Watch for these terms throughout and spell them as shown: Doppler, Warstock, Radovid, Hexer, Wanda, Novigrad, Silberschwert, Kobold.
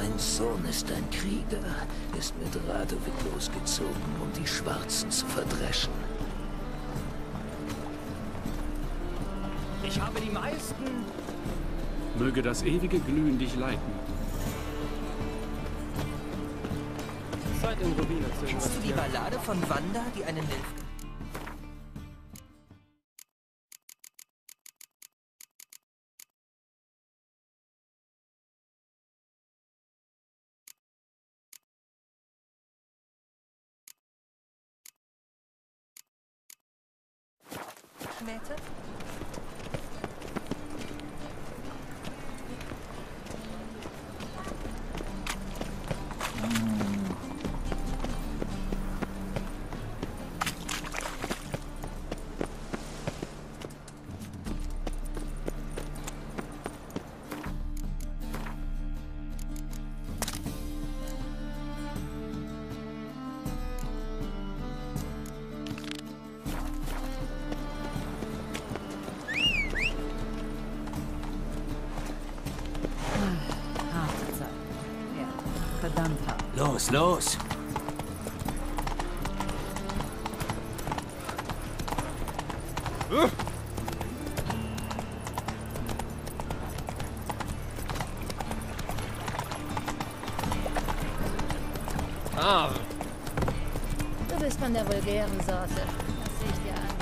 Mein Sohn ist ein Krieger, ist mit Radovid losgezogen, um die Schwarzen zu verdreschen. Ich habe die meisten. Möge das ewige Glühen dich leiten. Zeit in Rubine zu investieren. Kennst du die Ballade von Wanda, die einen hilft? Schmette? Los, los! Ah. Du bist von der vulgären Sorte. Das sehe ich dir an.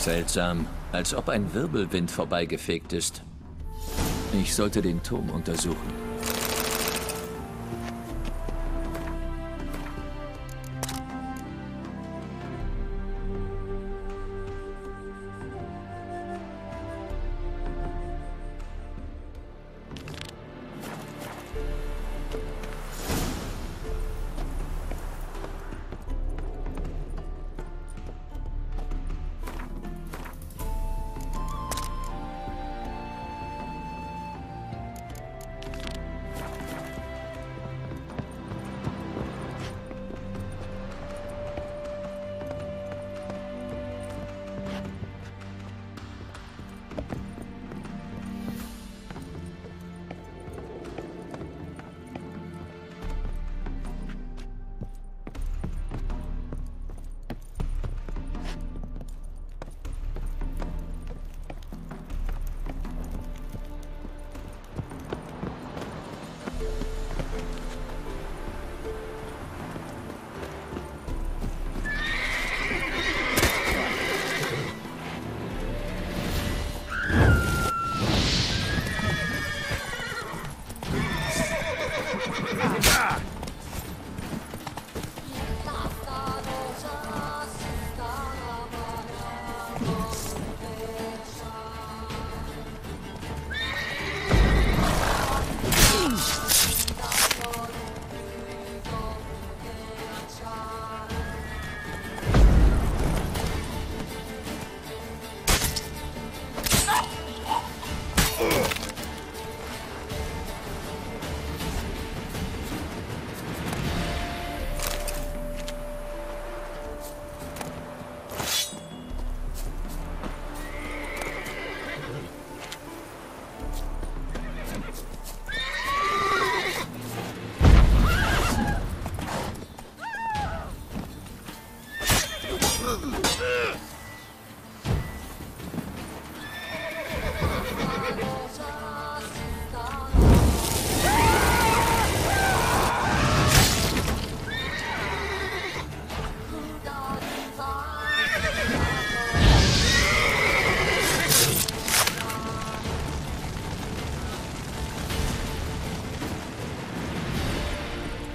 Seltsam, als ob ein Wirbelwind vorbeigefegt ist. Ich sollte den Turm untersuchen.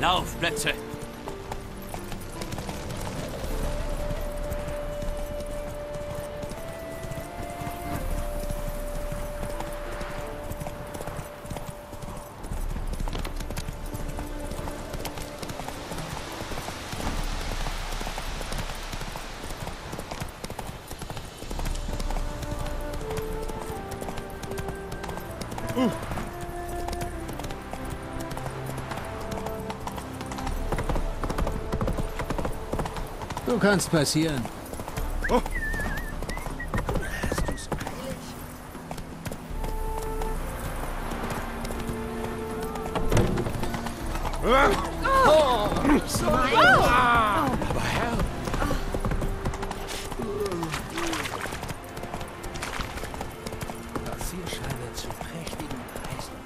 Laufplätze! Du kannst passieren. Oh. Oh. So. Ah. Aber Herr. Das hier scheint zu prächtigen Eisen.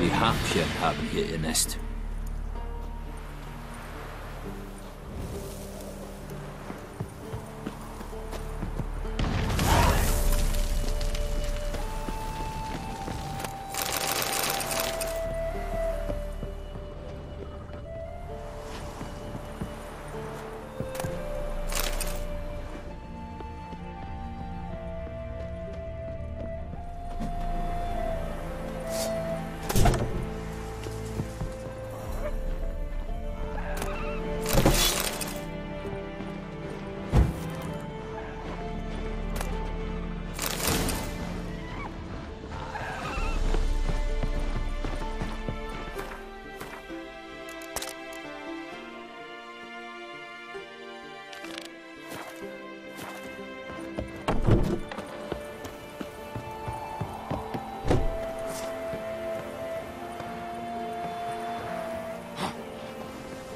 Die Harpien haben hier ihr Nest.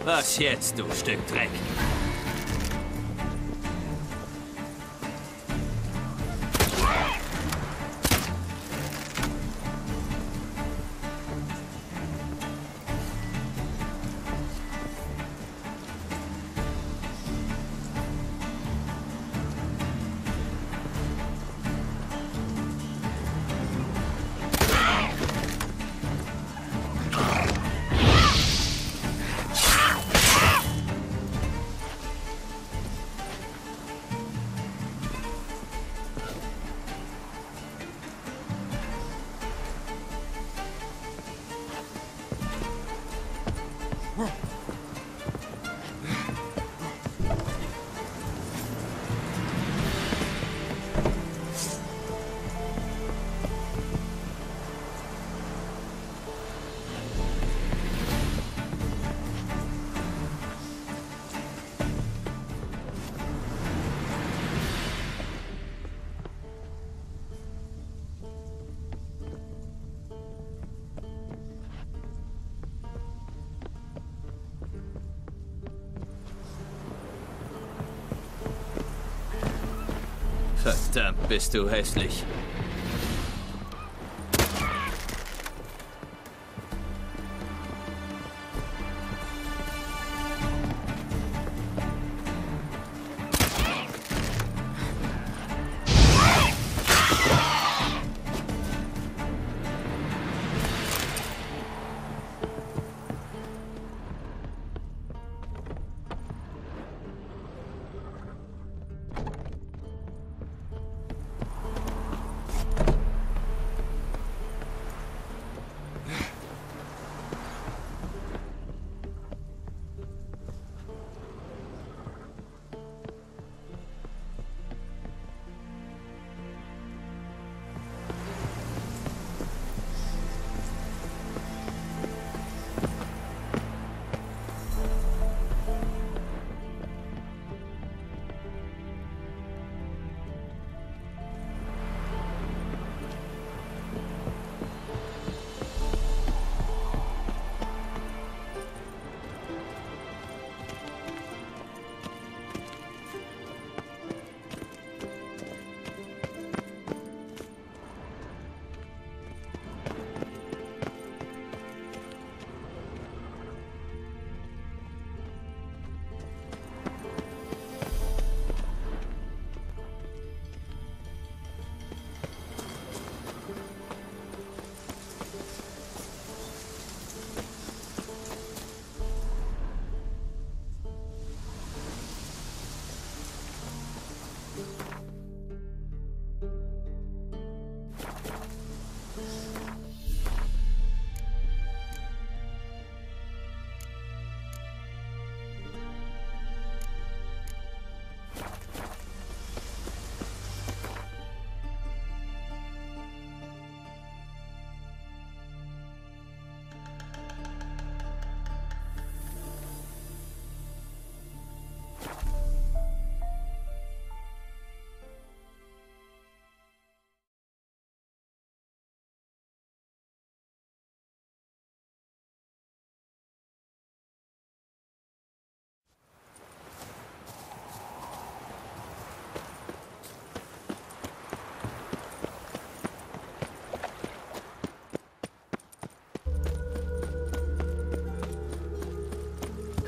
Was jetzt, du Stück Dreck? Verdammt, bist du hässlich.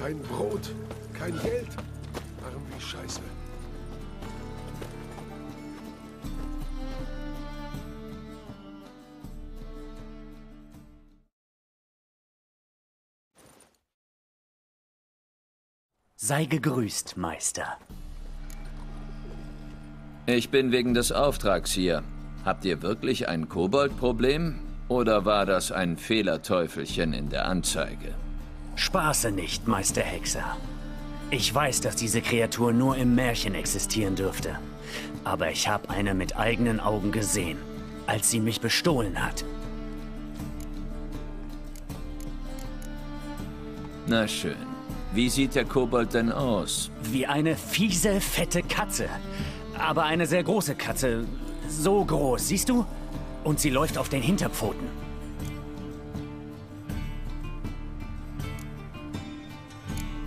Kein Brot, kein Geld. Arm wie Scheiße. Sei gegrüßt, Meister. Ich bin wegen des Auftrags hier. Habt ihr wirklich ein Kobold-Problem? Oder war das ein Fehlerteufelchen in der Anzeige? Spaße nicht, Meister Hexer. Ich weiß, dass diese Kreatur nur im Märchen existieren dürfte. Aber ich habe eine mit eigenen Augen gesehen, als sie mich bestohlen hat. Na schön. Wie sieht der Kobold denn aus? Wie eine fiese, fette Katze. Aber eine sehr große Katze. So groß, siehst du? Und sie läuft auf den Hinterpfoten.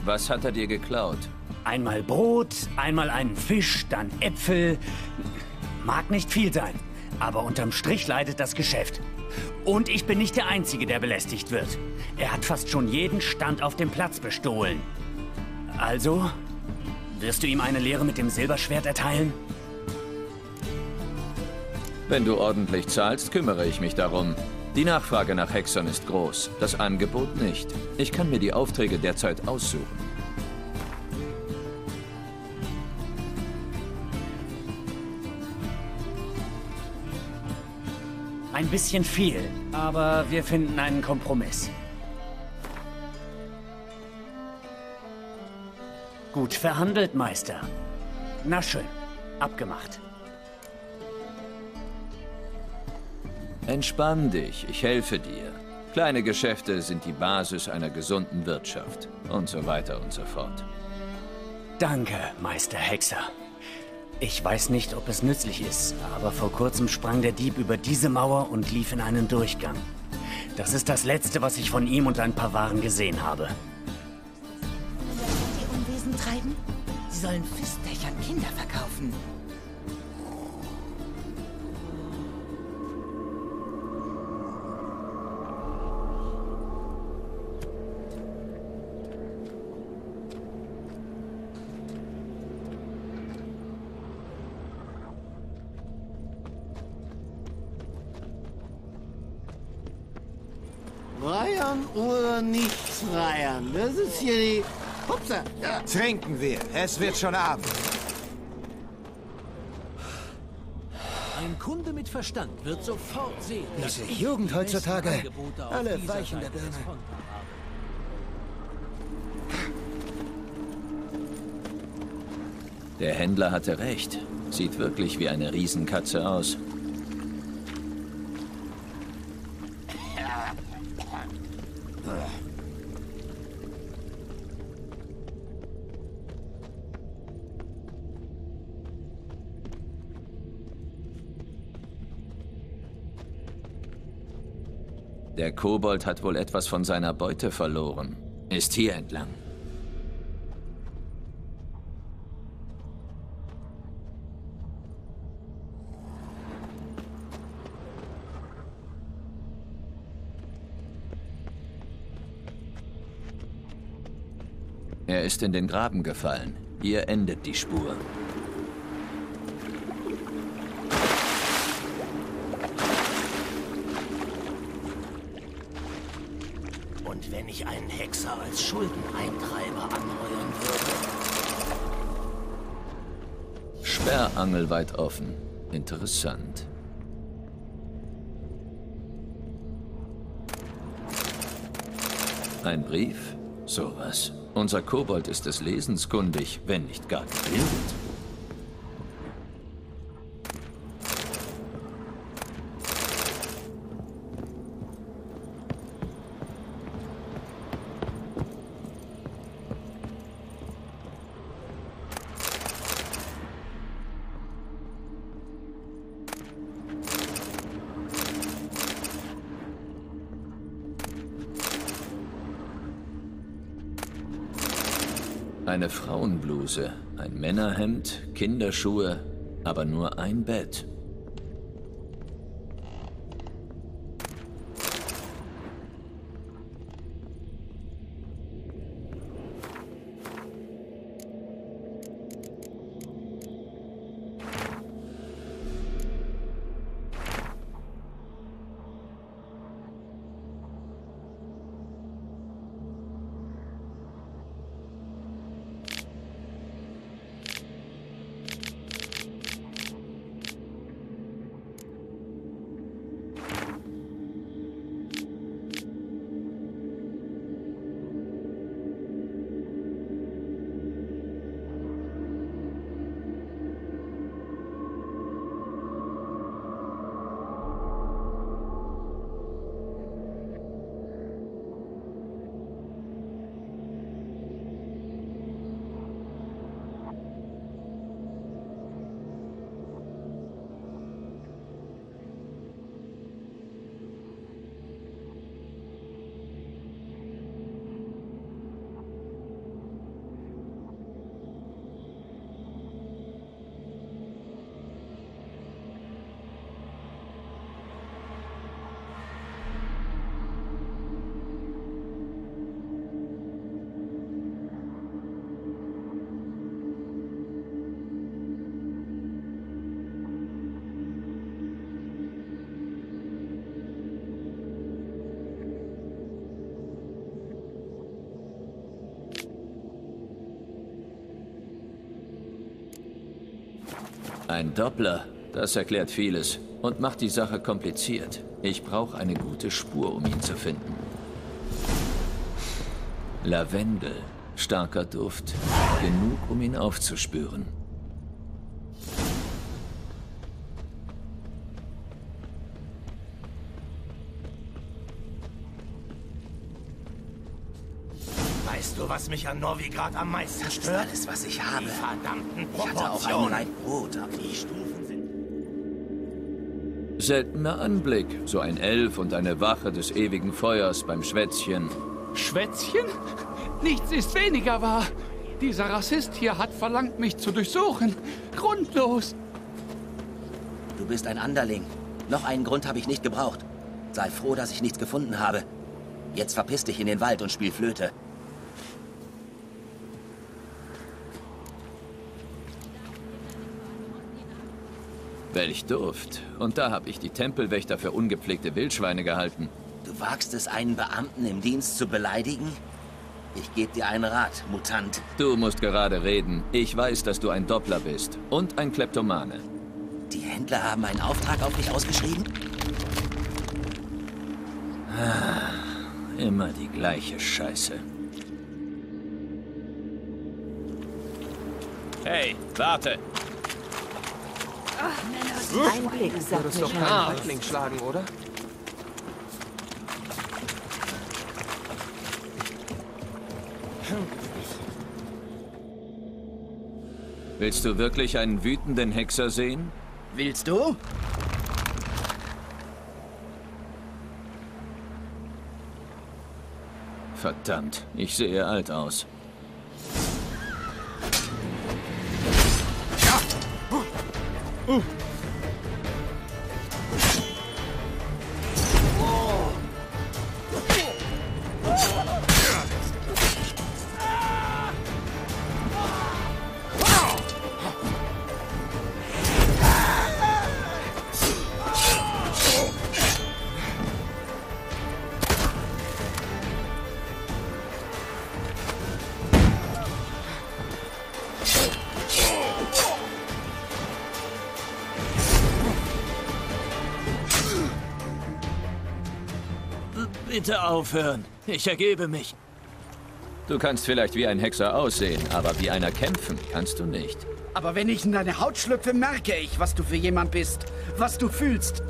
Was hat er dir geklaut? Einmal Brot, einmal einen Fisch, dann Äpfel. Mag nicht viel sein, aber unterm Strich leidet das Geschäft. Und ich bin nicht der Einzige, der belästigt wird. Er hat fast schon jeden Stand auf dem Platz bestohlen. Also, wirst du ihm eine Lehre mit dem Silberschwert erteilen? Wenn du ordentlich zahlst, kümmere ich mich darum. Die Nachfrage nach Hexern ist groß, das Angebot nicht. Ich kann mir die Aufträge derzeit aussuchen. Ein bisschen viel, aber wir finden einen Kompromiss. Gut verhandelt, Meister. Na schön, abgemacht. Entspann dich, ich helfe dir. Kleine Geschäfte sind die Basis einer gesunden Wirtschaft. Und so weiter und so fort. Danke, Meister Hexer. Ich weiß nicht, ob es nützlich ist, aber vor kurzem sprang der Dieb über diese Mauer und lief in einen Durchgang. Das ist das Letzte, was ich von ihm und ein paar Waren gesehen habe. Die Unwesen treiben? Sie sollen Fistdächern Kinder verkaufen. Reiern oder nicht reiern? Das ist hier die... Hupsa! Ja. Trinken wir. Es wird schon Abend. Ein Kunde mit Verstand wird sofort sehen, dass die Jugend heutzutage alle weichen der Birne. Der Händler hatte recht. Sieht wirklich wie eine Riesenkatze aus. Der Kobold hat wohl etwas von seiner Beute verloren. Ist hier entlang. Er ist in den Graben gefallen. Hier endet die Spur. Wenn ich einen Hexer als Schuldeneintreiber anheuern würde. Sperrangel weit offen. Interessant. Ein Brief? Sowas. Unser Kobold ist es lesenskundig, wenn nicht gar gebildet. Eine Frauenbluse, ein Männerhemd, Kinderschuhe, aber nur ein Bett. Ein Doppler? Das erklärt vieles und macht die Sache kompliziert. Ich brauche eine gute Spur, um ihn zu finden. Lavendel. Starker Duft. Genug, um ihn aufzuspüren. Weißt du, was mich an Novigrad am meisten stört? Das ist alles, was ich habe. Die verdammten Proportionen. Ich hatte auch einmal ein Brot, aber die Stufen sind... Seltener Anblick. So ein Elf und eine Wache des ewigen Feuers beim Schwätzchen. Schwätzchen? Nichts ist weniger wahr. Dieser Rassist hier hat verlangt, mich zu durchsuchen. Grundlos. Du bist ein Anderling. Noch einen Grund habe ich nicht gebraucht. Sei froh, dass ich nichts gefunden habe. Jetzt verpiss dich in den Wald und spiel Flöte. Welch Duft. Und da habe ich die Tempelwächter für ungepflegte Wildschweine gehalten. Du wagst es, einen Beamten im Dienst zu beleidigen? Ich gebe dir einen Rat, Mutant. Du musst gerade reden. Ich weiß, dass du ein Doppler bist. Und ein Kleptomane. Die Händler haben einen Auftrag auf dich ausgeschrieben? Ah, immer die gleiche Scheiße. Hey, warte! Du würdest doch keinen Häuptling schlagen, oder? Willst du wirklich einen wütenden Hexer sehen? Willst du? Verdammt, ich sehe alt aus. Bitte aufhören. Ich ergebe mich. Du kannst vielleicht wie ein Hexer aussehen, aber wie einer kämpfen kannst du nicht. Aber wenn ich in deine Haut schlüpfe, merke ich, was du für jemand bist, was du fühlst.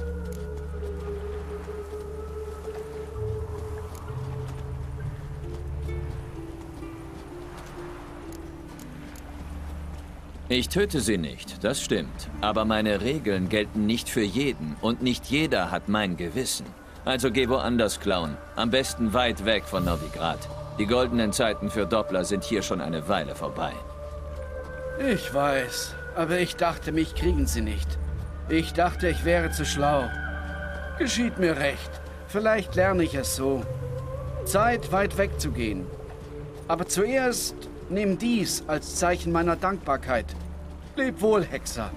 Ich töte sie nicht, das stimmt. Aber meine Regeln gelten nicht für jeden und nicht jeder hat mein Gewissen. Also geh woanders klauen. Am besten weit weg von Novigrad. Die goldenen Zeiten für Doppler sind hier schon eine Weile vorbei. Ich weiß, aber ich dachte, mich kriegen sie nicht. Ich dachte, ich wäre zu schlau. Geschieht mir recht. Vielleicht lerne ich es so. Zeit, weit weg zu gehen. Aber zuerst nimm dies als Zeichen meiner Dankbarkeit. Leb wohl, Hexer.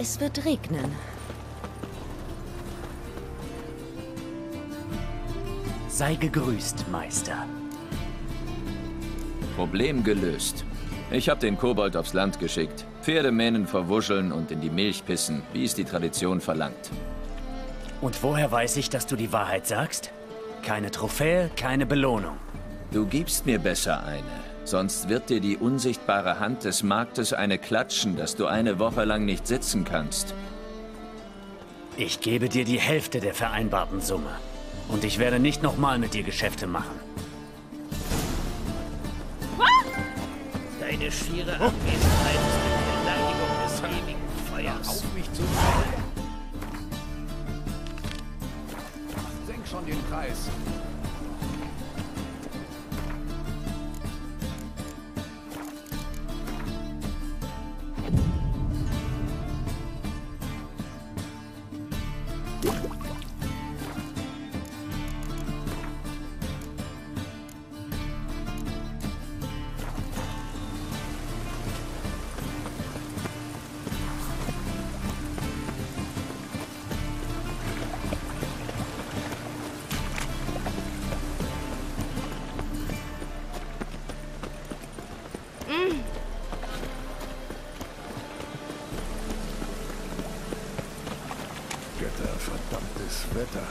Es wird regnen. Sei gegrüßt, Meister. Problem gelöst. Ich habe den Kobold aufs Land geschickt. Pferdemähnen verwuscheln und in die Milch pissen, wie es die Tradition verlangt. Und woher weiß ich, dass du die Wahrheit sagst? Keine Trophäe, keine Belohnung. Du gibst mir besser eine. Sonst wird dir die unsichtbare Hand des Marktes eine klatschen, dass du eine Woche lang nicht sitzen kannst. Ich gebe dir die Hälfte der vereinbarten Summe. Und ich werde nicht nochmal mit dir Geschäfte machen. Deine schiere Anwesenheit ist eine Beleidigung des ewigen Feuers. Auf mich zu fallen. Senk schon den Preis. Verdammtes Wetter.